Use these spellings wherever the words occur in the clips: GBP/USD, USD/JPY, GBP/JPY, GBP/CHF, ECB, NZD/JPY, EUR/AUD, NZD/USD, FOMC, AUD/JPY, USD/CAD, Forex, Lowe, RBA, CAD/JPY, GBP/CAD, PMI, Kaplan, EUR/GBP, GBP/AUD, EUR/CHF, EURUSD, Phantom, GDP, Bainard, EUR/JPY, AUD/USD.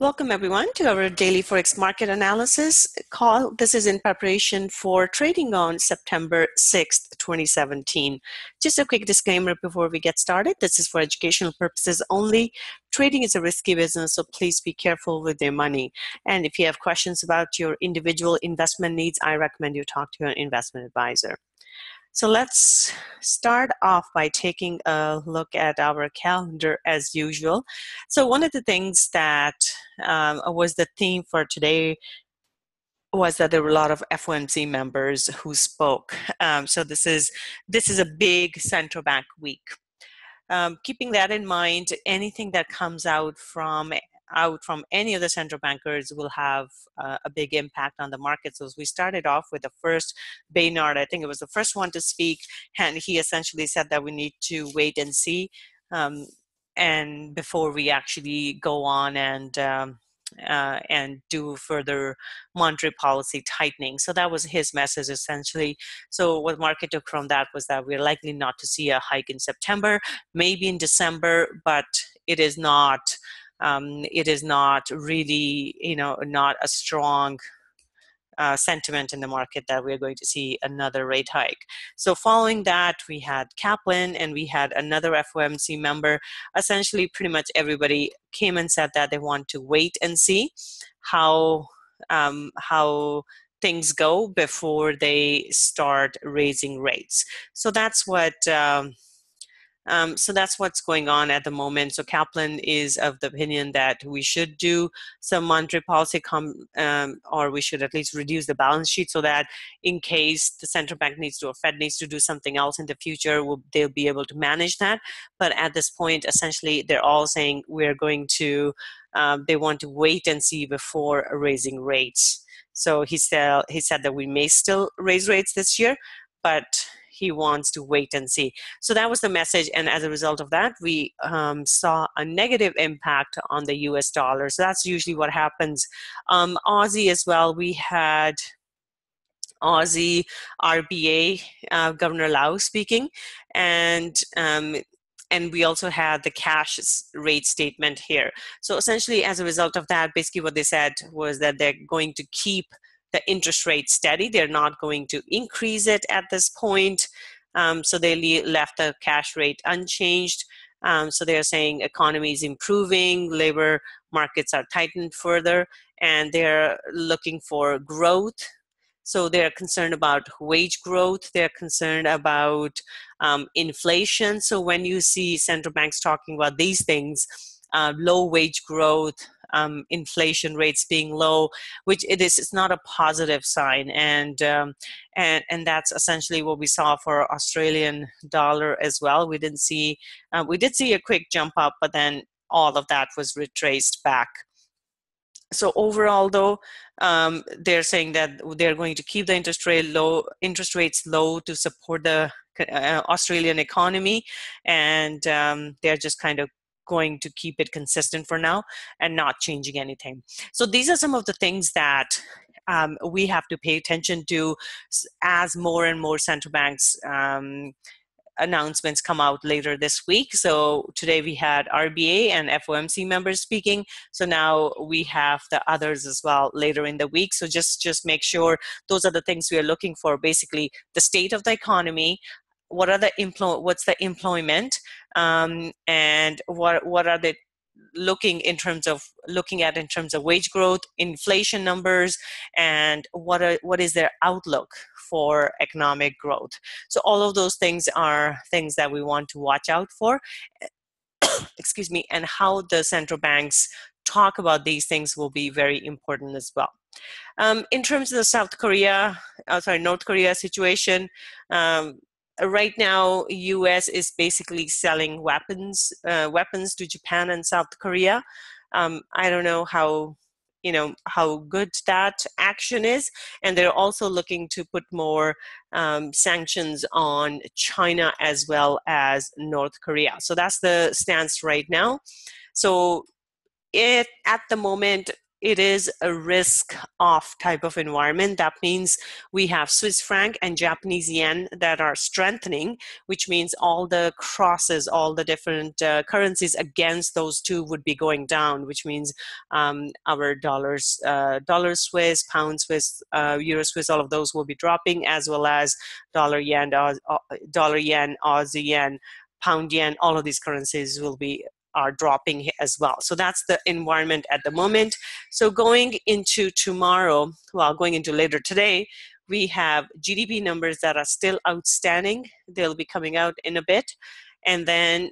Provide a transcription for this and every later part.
Welcome everyone to our daily Forex market analysis call. This is in preparation for trading on September 6th, 2017. Just a quick disclaimer before we get started. This is for educational purposes only. Trading is a risky business, so please be careful with your money. And if you have questions about your individual investment needs, I recommend you talk to your investment advisor. So let's start off by taking a look at our calendar as usual. So one of the things that was the theme for today was that there were a lot of FOMC members who spoke. So this is a big central bank week. Keeping that in mind, anything that comes out from any of the central bankers will have a big impact on the market. So as we started off with the first, Bainard, I think it was the first one to speak, and he essentially said that we need to wait and see and before we actually go on and do further monetary policy tightening. So that was his message essentially. So what the market took from that was that we're likely not to see a hike in September, maybe in December, but it is not really, not a strong sentiment in the market that we're going to see another rate hike. So following that, we had Kaplan and we had another FOMC member. Essentially, pretty much everybody came and said that they want to wait and see how things go before they start raising rates. So that's what... So that's what's going on at the moment. So Kaplan is of the opinion that we should do some monetary policy, or we should at least reduce the balance sheet so that in case the central bank needs to, or Fed needs to do something else in the future, they'll be able to manage that. But at this point, essentially, they're all saying we're going to, they want to wait and see before raising rates. So he said that we may still raise rates this year, but he wants to wait and see. So that was the message, and as a result of that, we saw a negative impact on the US dollar. So that's usually what happens. Aussie as well, we had Aussie RBA Governor Lowe speaking, and we also had the cash rate statement here. So essentially, as a result of that, basically what they said was that they're going to keep the interest rate steady. They're not going to increase it at this point. So they left the cash rate unchanged. So they're saying economy is improving, labor markets are tightened further, and they're looking for growth. So they're concerned about wage growth. They're concerned about inflation. So when you see central banks talking about these things, low wage growth, inflation rates being low, which it's not a positive sign, and that's essentially what we saw for Australian dollar as well. We didn't see, we did see a quick jump up, but then all of that was retraced back. So overall, though, they're saying that they're going to keep the interest rates low to support the Australian economy, and they're just kind of going to keep it consistent for now and not changing anything. So these are some of the things that we have to pay attention to as more and more central banks announcements come out later this week. So today we had RBA and FOMC members speaking. So now we have the others as well later in the week. So just make sure those are the things we are looking for. Basically, the state of the economy, what's the employment, and what are they looking at in terms of wage growth, inflation numbers, and what is their outlook for economic growth. So all of those things are things that we want to watch out for. Excuse me, and how the central banks talk about these things will be very important as well. In terms of the North Korea situation. Right now, U.S. is basically selling weapons to Japan and South Korea. I don't know how good that action is, and they're also looking to put more sanctions on China as well as North Korea. So that's the stance right now. So at the moment, it is a risk-off type of environment. That means we have Swiss franc and Japanese yen that are strengthening, which means all the crosses, all the different currencies against those two would be going down, which means our dollars, dollar Swiss, pound Swiss, euro Swiss, all of those will be dropping, as well as dollar yen, Aussie yen, pound yen, all of these currencies will be are dropping as well. So that's the environment at the moment. So going into tomorrow, well, going into later today, we have GDP numbers that are still outstanding. They'll be coming out in a bit. And then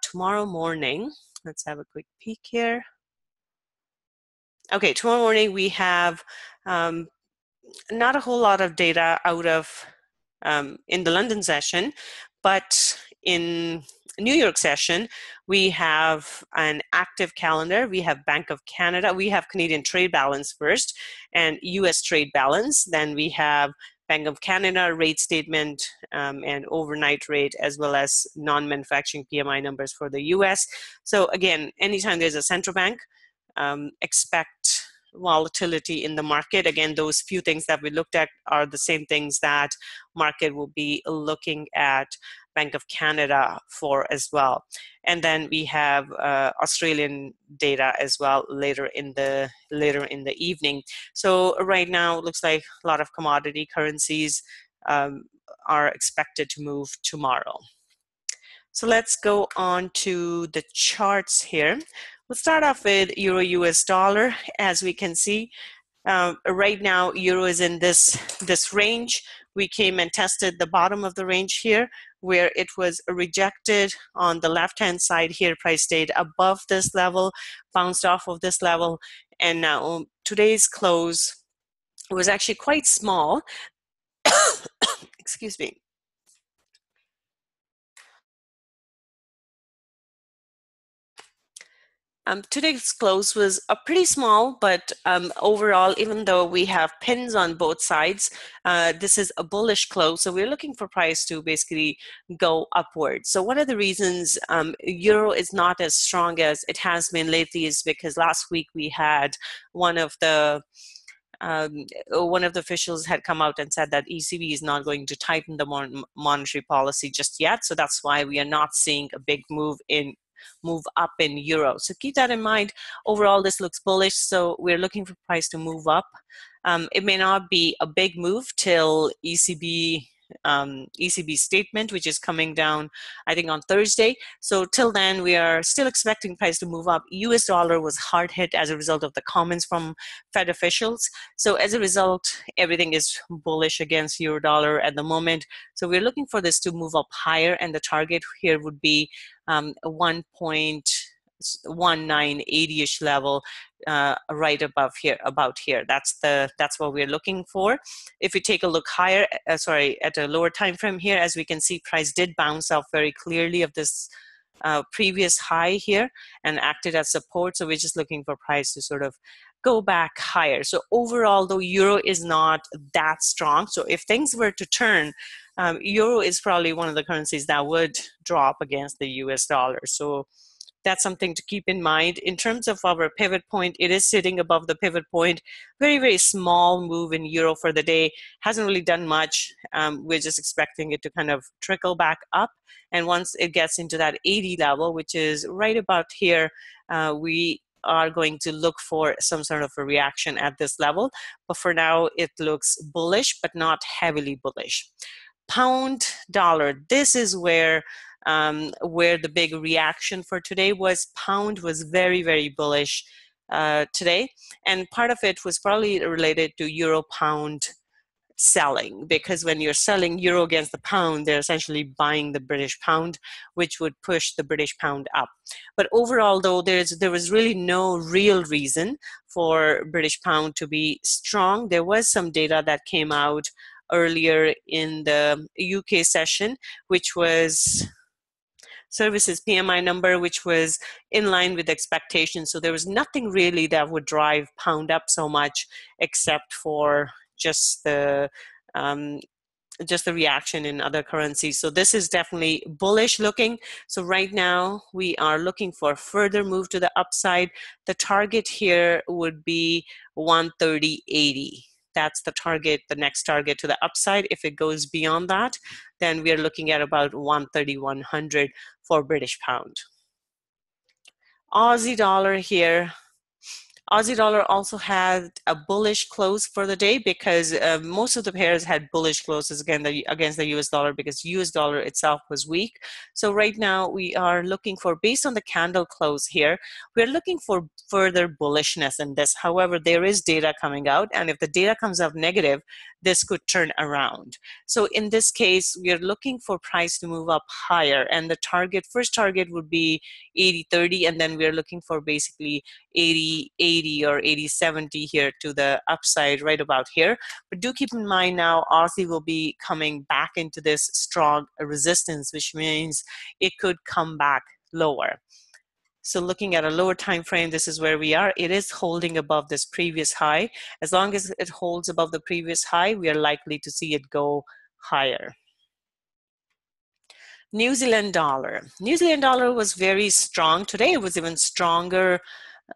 tomorrow morning, let's have a quick peek here. Okay, tomorrow morning we have not a whole lot of data out of in the London session, but in New York session, we have an active calendar. We have Bank of Canada. We have Canadian trade balance first and US trade balance. Then we have Bank of Canada rate statement and overnight rate, as well as non-manufacturing PMI numbers for the US. So again, anytime there's a central bank, expect volatility in the market. Again, those few things that we looked at are the same things that market will be looking at Bank of Canada for as well. And then we have Australian data as well later in the evening. So right now it looks like a lot of commodity currencies are expected to move tomorrow. So let's go on to the charts here. We'll start off with Euro-US dollar. As we can see, right now Euro is in this range. We came and tested the bottom of the range here, where it was rejected on the left-hand side here. Price stayed above this level, bounced off of this level, and now today's close was actually quite small. Excuse me. Today's close was pretty small, but overall, even though we have pins on both sides, this is a bullish close. So we're looking for price to basically go upwards. So one of the reasons Euro is not as strong as it has been lately is because last week we had one of the officials had come out and said that ECB is not going to tighten the monetary policy just yet. So that's why we are not seeing a big move up in euro. So keep that in mind. Overall, this looks bullish, so we're looking for price to move up. It may not be a big move till ECB statement, which is coming down, I think, on Thursday. So till then, we are still expecting price to move up. US dollar was hard hit as a result of the comments from Fed officials. So as a result, everything is bullish against euro dollar at the moment. So we're looking for this to move up higher, and the target here would be 1.1980-ish level, right above here, about here. That's what we're looking for. If we take a look higher, at a lower time frame here, as we can see, price did bounce off very clearly of this previous high here and acted as support. So we're just looking for price to sort of go back higher. So overall, though, euro is not that strong. So if things were to turn, euro is probably one of the currencies that would drop against the US dollar. So that's something to keep in mind. In terms of our pivot point, it is sitting above the pivot point. Very, very small move in euro for the day. Hasn't really done much. We're just expecting it to kind of trickle back up. And once it gets into that 80 level, which is right about here, we are going to look for some sort of a reaction at this level. But for now, it looks bullish, but not heavily bullish. Pound dollar, this is where the big reaction for today was. Pound was very, very bullish today, and part of it was probably related to euro pound selling, because when you're selling euro against the pound, they're essentially buying the British pound, which would push the British pound up. But overall, though, there was really no real reason for British pound to be strong. There was some data that came out earlier in the UK session, which was services PMI number, which was in line with expectations. So there was nothing really that would drive pound up so much, except for just the just the reaction in other currencies. So this is definitely bullish looking. So right now we are looking for further move to the upside. The target here would be 130.80. That's the target, the next target to the upside. If it goes beyond that, then we are looking at about 131.00 for British pound. Aussie dollar here. Aussie dollar also had a bullish close for the day because most of the pairs had bullish closes against the US dollar because US dollar itself was weak. So right now we are looking for, based on the candle close here, we're looking for further bullishness in this. However, there is data coming out, and if the data comes out negative, this could turn around. So in this case, we are looking for price to move up higher, and the target, first target would be 80.30, and then we're looking for basically 80.80 or 80.70 here to the upside, right about here. But do keep in mind now, Aussie will be coming back into this strong resistance, which means it could come back lower. So looking at a lower time frame, this is where we are. It is holding above this previous high. As long as it holds above the previous high, we are likely to see it go higher. New Zealand dollar. New Zealand dollar was very strong today. It was even stronger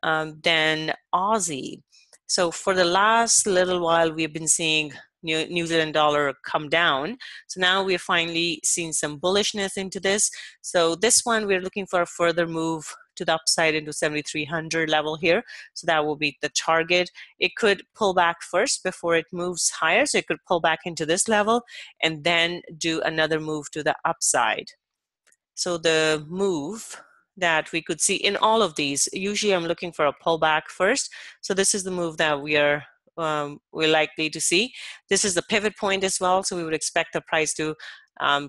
than Aussie. So for the last little while, we've been seeing New Zealand dollar come down. So now we're finally seeing some bullishness into this. So this one, we're looking for a further move to the upside into 7,300 level here. So that will be the target. It could pull back first before it moves higher. So it could pull back into this level and then do another move to the upside. So the move that we could see in all of these, usually I'm looking for a pullback first. So this is the move that we're likely to see. This is the pivot point as well. So we would expect the price to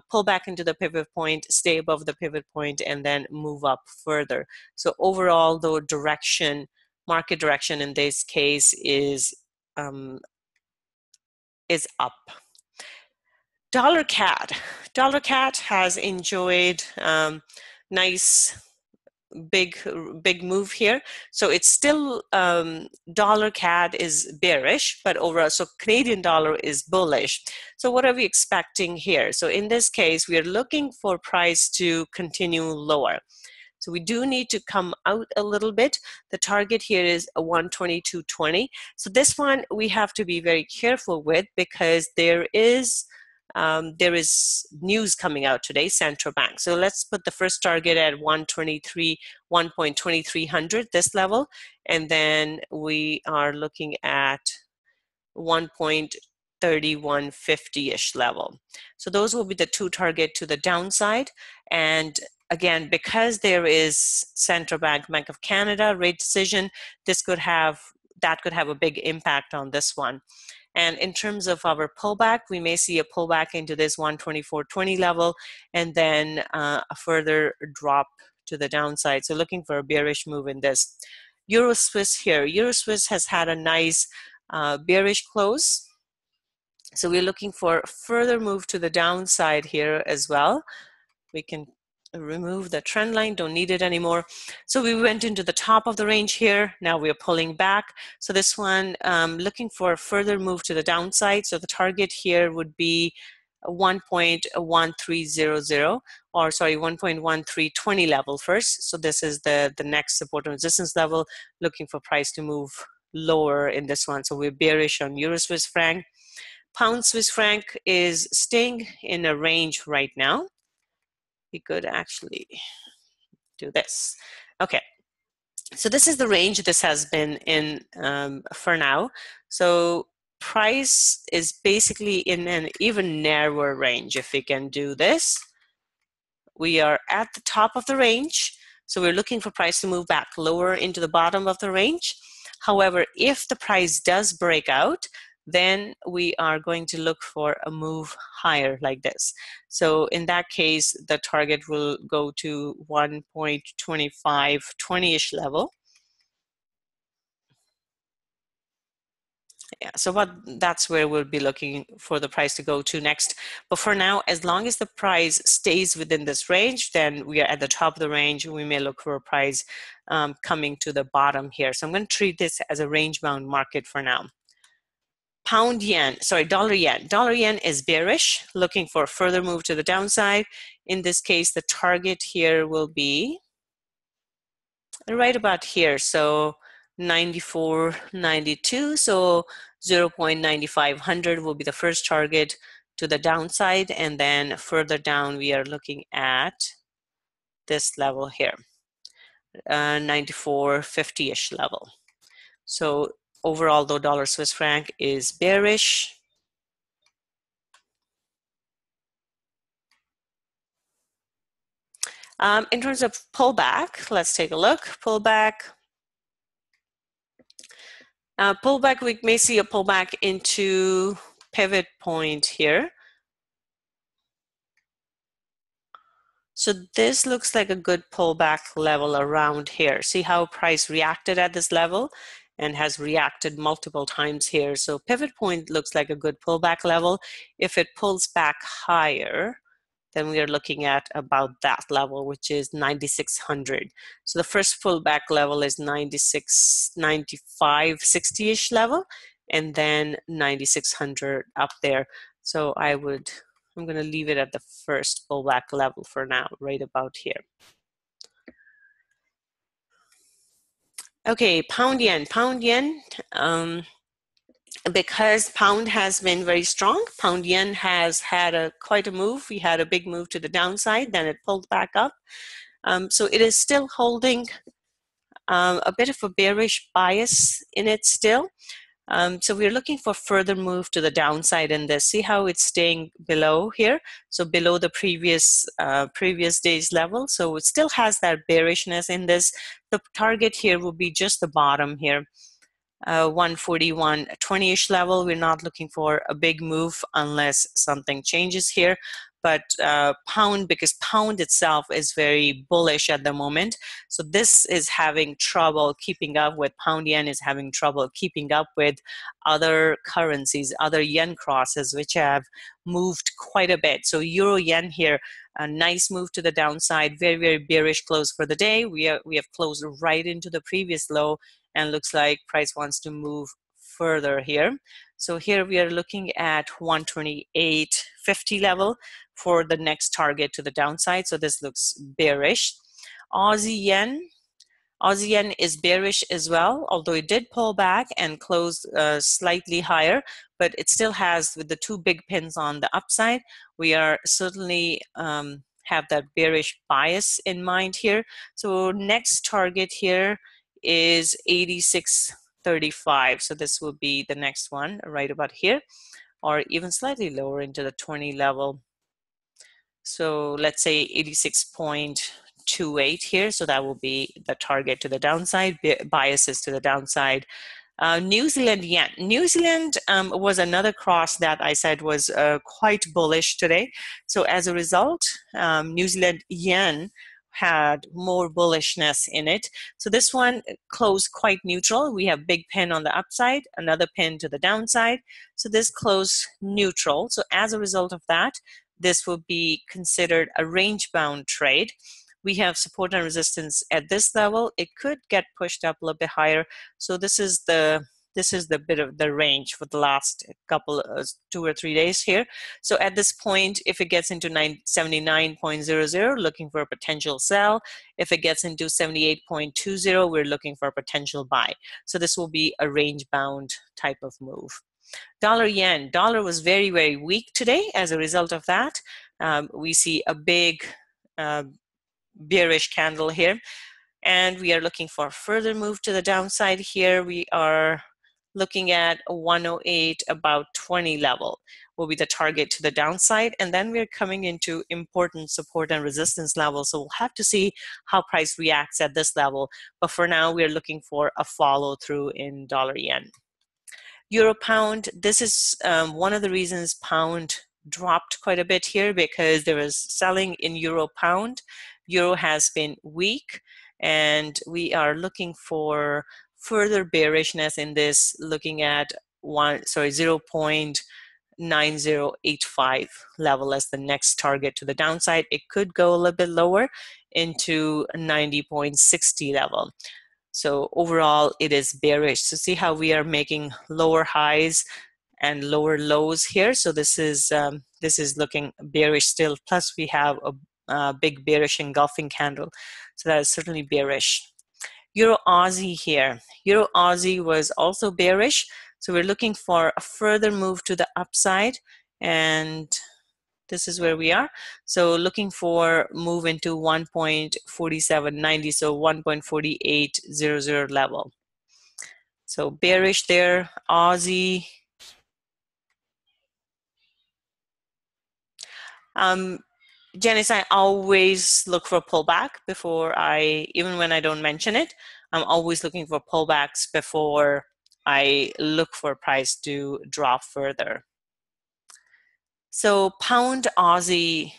pull back into the pivot point, stay above the pivot point, and then move up further. So overall, the direction, market direction in this case is up. Dollar CAD. Dollar CAD has enjoyed nice big move here. So it's still dollar CAD is bearish, but overall, so Canadian dollar is bullish. So what are we expecting here? So in this case, we are looking for price to continue lower. So we do need to come out a little bit. The target here is 122.20. So this one we have to be very careful with because there is news coming out today, central bank. So let's put the first target at 1.2300, this level, and then we are looking at 1.3150-ish level. So those will be the two target to the downside. And again, because there is central Bank of Canada rate decision, this could have, that could have a big impact on this one. And in terms of our pullback, we may see a pullback into this 124.20 level and then a further drop to the downside. So looking for a bearish move in this. EURUSD here. EURUSD has had a nice bearish close. So we're looking for further move to the downside here as well. We can remove the trend line, don't need it anymore. So we went into the top of the range here. Now we are pulling back. So this one, looking for a further move to the downside. So the target here would be 1.1300 or sorry, 1.1320 level first. So this is the next support and resistance level, looking for price to move lower in this one. So we're bearish on Euro Swiss franc. Pound Swiss franc is staying in a range right now. We could actually do this. Okay, so this is the range this has been in for now. So price is basically in an even narrower range. If we can do this, we are at the top of the range. So we're looking for price to move back lower into the bottom of the range. However, if the price does break out, then we are going to look for a move higher like this. So in that case, the target will go to 1.2520-ish level. Yeah, so that's where we'll be looking for the price to go to next. But for now, as long as the price stays within this range, then we are at the top of the range. We may look for a price coming to the bottom here. So I'm going to treat this as a range-bound market for now. Pound yen, sorry, dollar yen. Dollar yen is bearish, looking for a further move to the downside. In this case, the target here will be right about here. So 94.92, so 0.9500 will be the first target to the downside. And then further down, we are looking at this level here, 94.50-ish level. So overall, though, dollar Swiss franc is bearish. In terms of pullback, let's take a look. Pullback. Pullback, we may see a pullback into pivot point here. So this looks like a good pullback level around here. See how price reacted at this level? And has reacted multiple times here. So pivot point looks like a good pullback level. If it pulls back higher, then we are looking at about that level, which is 9,600. So the first pullback level is 95.60-ish level, and then 9,600 up there. So I'm gonna leave it at the first pullback level for now, right about here. Okay, pound yen, because pound has been very strong, pound yen has had quite a move. We had a big move to the downside, then it pulled back up. So it is still holding a bit of a bearish bias in it still. So we're looking for further move to the downside in this. See how it's staying below here? So below the previous day's level. So it still has that bearishness in this. The target here will be just the bottom here, 141.20-ish level. We're not looking for a big move unless something changes here. But pound, because pound itself is very bullish at the moment, so this is having trouble keeping up with, pound yen is having trouble keeping up with other currencies, other yen crosses, which have moved quite a bit. So euro yen here, a nice move to the downside, very, very bearish close for the day. We have closed right into the previous low, and looks like price wants to move further here. So here we are looking at 128.50 level for the next target to the downside. So this looks bearish. Aussie yen is bearish as well, although it did pull back and close slightly higher, but it still has, with the two big pins on the upside, we are certainly have that bearish bias in mind here. So next target here is 86.35. So this will be the next one right about here, or even slightly lower into the 20 level. So let's say 86.28 here. So that will be the target to the downside, biases to the downside. New Zealand yen. New Zealand was another cross that I said was quite bullish today. So as a result, New Zealand yen had more bullishness in it. So this one closed quite neutral. We have big pin on the upside, another pin to the downside. So this closed neutral. So as a result of that, this will be considered a range-bound trade. We have support and resistance at this level. It could get pushed up a little bit higher. So this is the bit of the range for the last couple, 2 or 3 days here. So at this point, if it gets into 79.00, looking for a potential sell. If it gets into 78.20, we're looking for a potential buy. So this will be a range-bound type of move. Dollar yen. Dollar was very, very weak today. As a result of that, we see a big bearish candle here. And we are looking for a further move to the downside here. We are looking at 108, about 20 level will be the target to the downside. And then we're coming into important support and resistance levels. So we'll have to see how price reacts at this level. But for now, we're looking for a follow through in dollar yen. Euro pound, this is one of the reasons pound dropped quite a bit here, because there was selling in euro pound. Euro has been weak, and we are looking for further bearishness in this, looking at 0.9085 level as the next target to the downside. It could go a little bit lower into 90.60 level. So overall, it is bearish. So see how we are making lower highs and lower lows here. So this is looking bearish still. Plus we have a big bearish engulfing candle. So that is certainly bearish. Euro Aussie here. Euro Aussie was also bearish. So we're looking for a further move to the upside, and this is where we are. So looking for move into 1.4790, so 1.4800 level. So bearish there, Aussie. Janice, I always look for pullback before I, even when I don't mention it, I'm always looking for pullbacks before I look for price to drop further. So pound Aussie,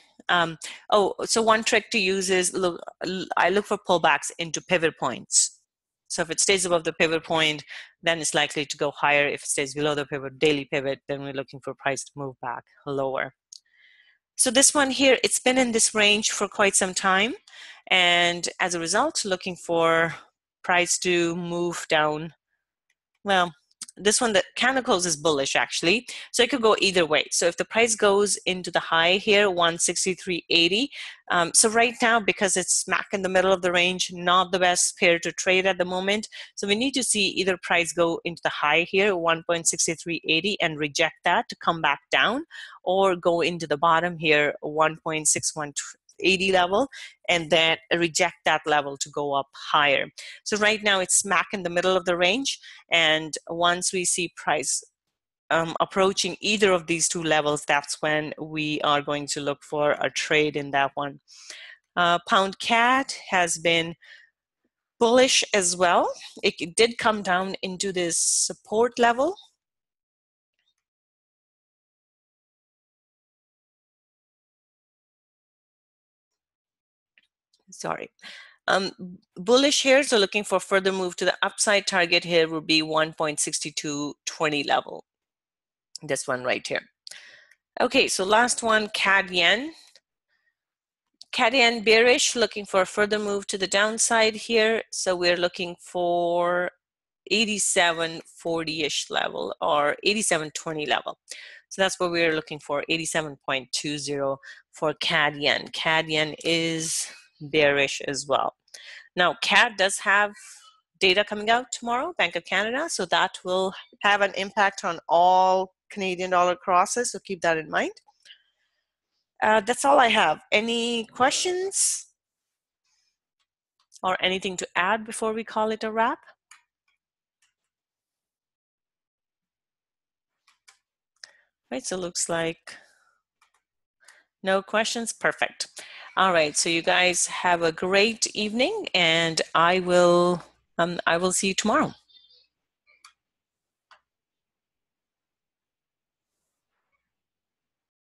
so one trick to use is look, I look for pullbacks into pivot points. So if it stays above the pivot point, then it's likely to go higher. If it stays below the pivot, daily pivot, then we're looking for price to move back lower. So this one here, it's been in this range for quite some time. And as a result, looking for price to move down. Well, this one, the candle close is bullish actually. So it could go either way. So if the price goes into the high here, 163.80. So right now, because it's smack in the middle of the range, not the best pair to trade at the moment. So we need to see either price go into the high here, 1.6380, and reject that to come back down, or go into the bottom here, 1.6180 level, and then reject that level to go up higher. So right now it's smack in the middle of the range, and once we see price approaching either of these two levels, that's when we are going to look for a trade in that one. Pound CAD has been bullish as well. It did come down into this support level. Sorry, bullish here, so looking for further move to the upside. Target here would be 1.6220 level, this one right here. Okay, so last one, CAD yen. CAD yen bearish, looking for a further move to the downside here. So we're looking for 87.40-ish level or 87.20 level. So that's what we're looking for, 87.20 for CAD yen. CAD yen is bearish as well. Now, CAD does have data coming out tomorrow, Bank of Canada, so that will have an impact on all Canadian dollar crosses, so keep that in mind. That's all I have. Any questions or anything to add before we call it a wrap? Right, so looks like no questions. Perfect. All right, so you guys have a great evening, and I will see you tomorrow.